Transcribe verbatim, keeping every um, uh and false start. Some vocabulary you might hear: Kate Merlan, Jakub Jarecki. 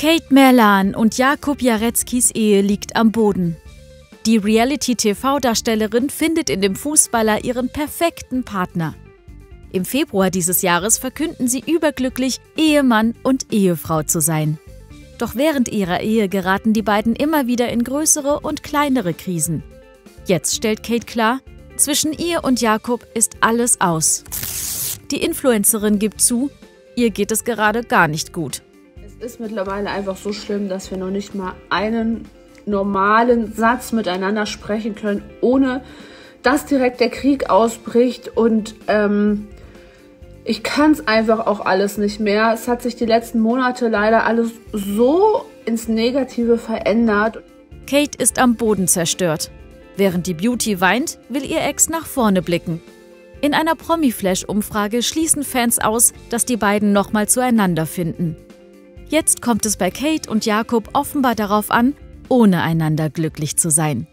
Kate Merlan und Jakub Jareckis Ehe liegt am Boden. Die Reality-T V-Darstellerin findet in dem Fußballer ihren perfekten Partner. Im Februar dieses Jahres verkünden sie überglücklich, Ehemann und Ehefrau zu sein. Doch während ihrer Ehe geraten die beiden immer wieder in größere und kleinere Krisen. Jetzt stellt Kate klar, zwischen ihr und Jakub ist alles aus. Die Influencerin gibt zu, ihr geht es gerade gar nicht gut. Es ist mittlerweile einfach so schlimm, dass wir noch nicht mal einen normalen Satz miteinander sprechen können, ohne dass direkt der Krieg ausbricht. Und ähm, ich kann es einfach auch alles nicht mehr. Es hat sich die letzten Monate leider alles so ins Negative verändert. Kate ist am Boden zerstört. Während die Beauty weint, will ihr Ex nach vorne blicken. In einer Promi-Flash-Umfrage schließen Fans aus, dass die beiden nochmal zueinander finden. Jetzt kommt es bei Kate und Jakub offenbar darauf an, ohne einander glücklich zu sein.